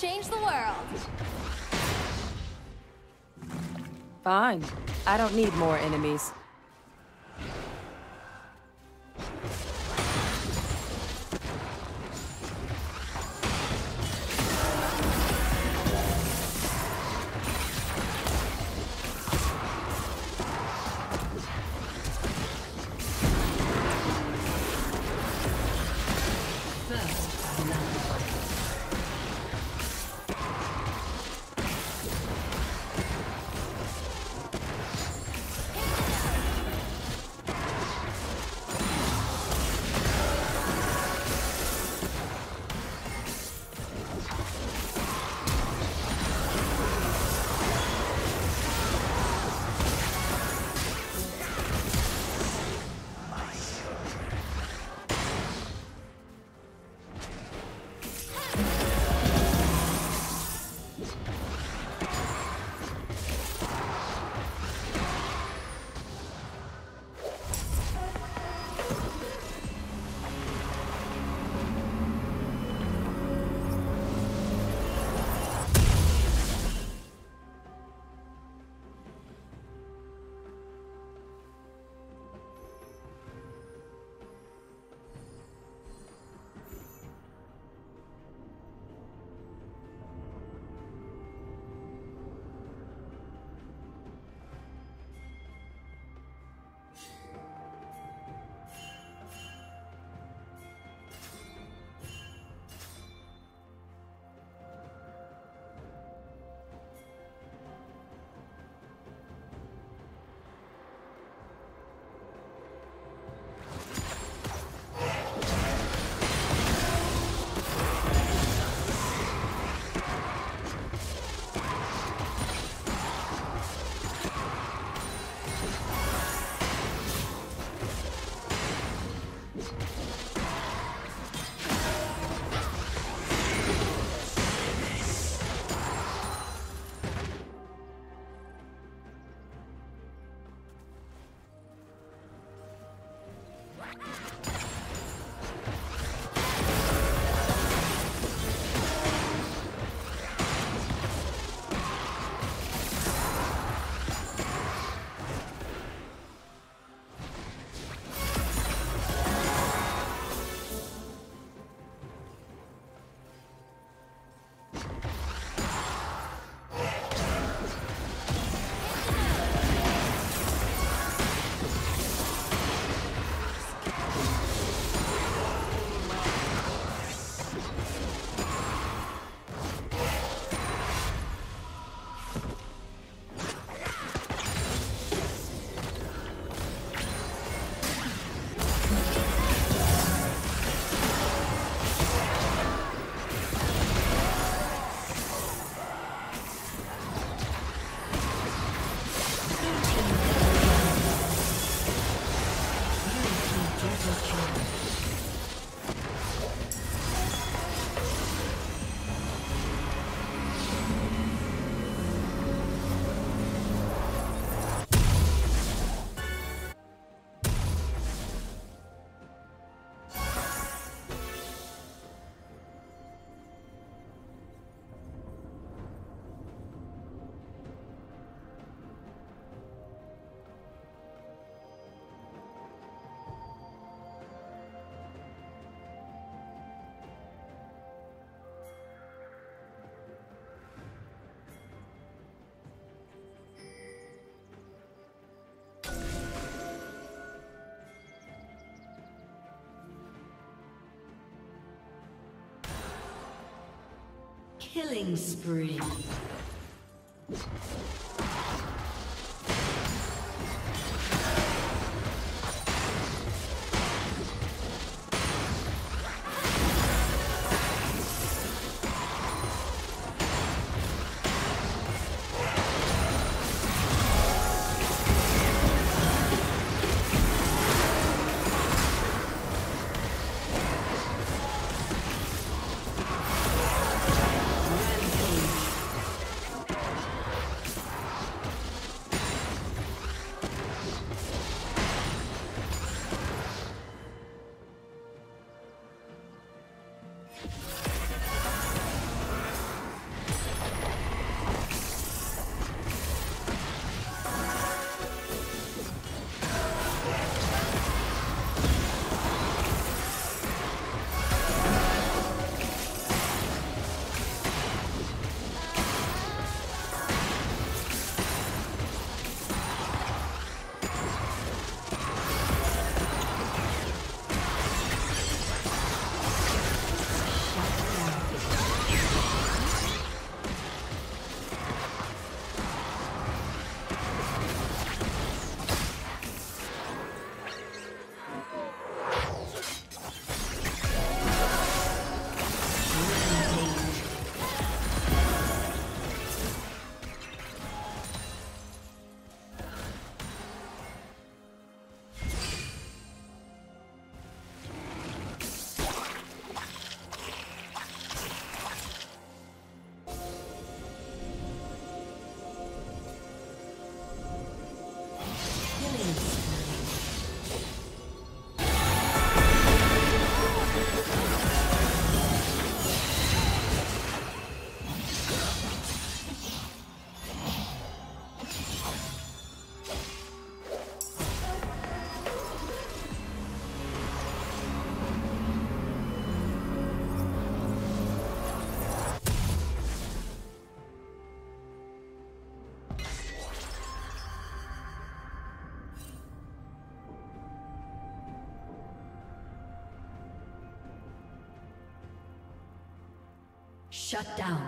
Let's change the world. Fine. I don't need more enemies. Killing spree. Shut down.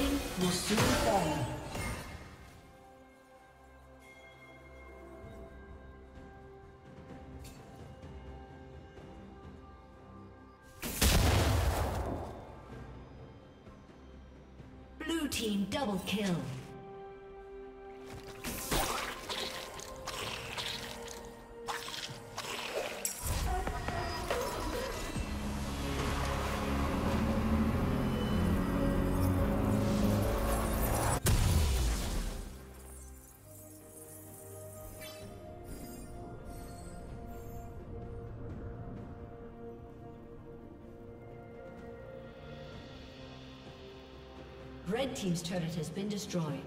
plating will soon fall. Blue team double kill. Red team's turret has been destroyed.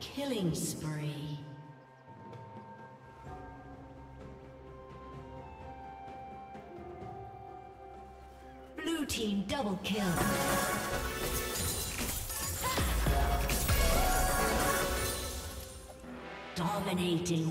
Killing spree. Blue team double kill. Dominating.